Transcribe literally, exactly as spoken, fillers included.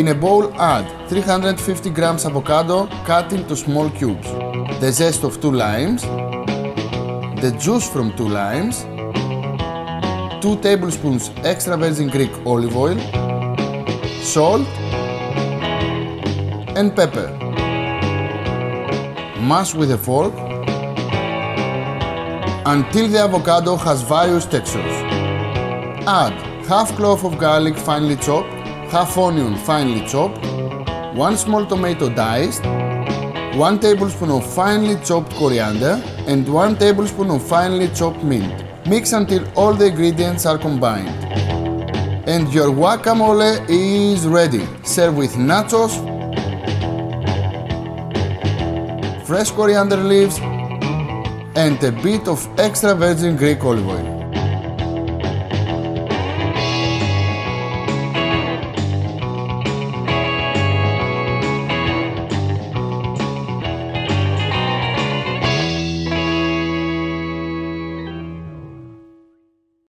In a bowl add three hundred fifty grams avocado cut into small cubes, the zest of two limes, the juice from two limes, two tablespoons extra virgin Greek olive oil, salt and pepper. Mash with a fork until the avocado has various textures. Add half clove of garlic finely chopped, half onion finely chopped, one small tomato diced, one tablespoon of finely chopped coriander and one tablespoon of finely chopped mint. Mix until all the ingredients are combined. And your guacamole is ready. Serve with nachos, fresh coriander leaves and a bit of extra virgin Greek olive oil.